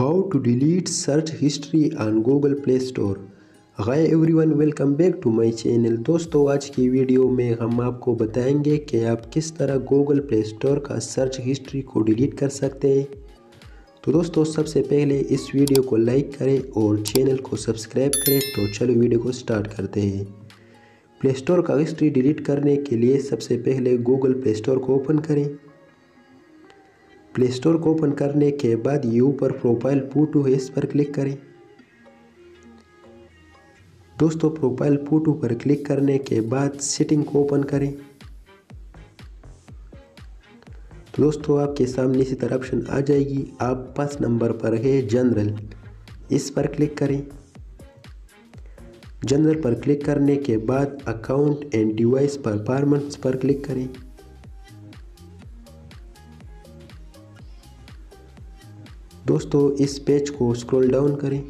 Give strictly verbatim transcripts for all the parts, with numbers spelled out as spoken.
How to delete search history on Google Play Store. Hi everyone, welcome back to my channel. दोस्तों, आज की video में हम आपको बताएंगे कि आप किस तरह गूगल प्ले स्टोर का सर्च हिस्ट्री को डिलीट कर सकते हैं। तो दोस्तों, सबसे पहले इस वीडियो को लाइक करें और चैनल को सब्सक्राइब करें। तो चलो वीडियो को स्टार्ट करते हैं। प्ले स्टोर का हिस्ट्री डिलीट करने के लिए सबसे पहले गूगल प्ले स्टोर को ओपन करें। प्ले स्टोर को ओपन करने के बाद यू पर प्रोफाइल फोटो है, इस पर क्लिक करें। दोस्तों, प्रोफाइल फोटो पर क्लिक करने के बाद सेटिंग को ओपन करें। तो दोस्तों, आपके सामने इसी तरह ऑप्शन आ जाएगी। आप पाँच नंबर पर है जनरल, इस पर क्लिक करें। जनरल पर क्लिक करने के बाद अकाउंट एंड डिवाइस परफॉर्मेंस पर क्लिक करें। दोस्तों, इस पेज को स्क्रॉल डाउन करें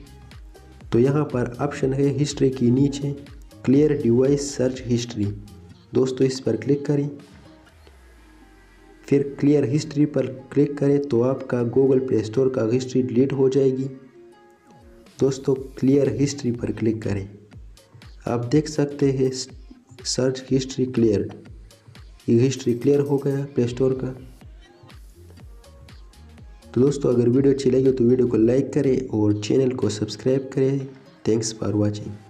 तो यहाँ पर ऑप्शन है हिस्ट्री की नीचे क्लियर डिवाइस सर्च हिस्ट्री। दोस्तों, इस पर क्लिक करें, फिर क्लियर हिस्ट्री पर क्लिक करें तो आपका गूगल प्ले स्टोर का हिस्ट्री डिलीट हो जाएगी। दोस्तों, क्लियर हिस्ट्री पर क्लिक करें। आप देख सकते हैं सर्च हिस्ट्री क्लियर, ये हिस्ट्री क्लियर हो गया प्ले स्टोर का। तो दोस्तों, अगर वीडियो अच्छी लगी हो तो वीडियो को लाइक करें और चैनल को सब्सक्राइब करें। Thanks for watching.